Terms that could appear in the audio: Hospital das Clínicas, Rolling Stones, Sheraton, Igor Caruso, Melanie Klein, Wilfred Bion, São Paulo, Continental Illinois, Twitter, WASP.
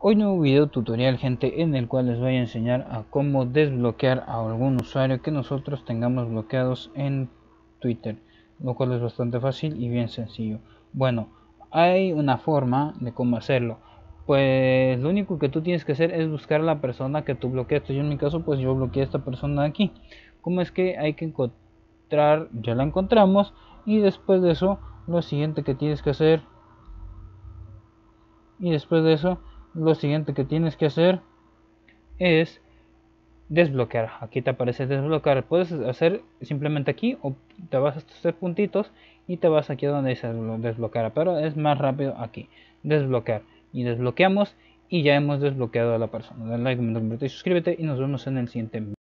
Hoy nuevo video tutorial, gente, en el cual les voy a enseñar a cómo desbloquear a algún usuario que nosotros tengamos bloqueados en Twitter, lo cual es bastante fácil y bien sencillo. Bueno, hay una forma de cómo hacerlo. Pues lo único que tú tienes que hacer es buscar a la persona que tú bloqueaste. Yo en mi caso, pues yo bloqueé a esta persona de aquí. ¿Cómo es que hay que encontrar? Ya la encontramos, y después de eso lo siguiente que tienes que hacer es desbloquear. Aquí te aparece desbloquear. Puedes hacer simplemente aquí, o te vas a estos tres puntitos y te vas aquí donde dice desbloquear, pero es más rápido aquí, desbloquear, y desbloqueamos, y ya hemos desbloqueado a la persona. Dale like, comenta, suscríbete y nos vemos en el siguiente video.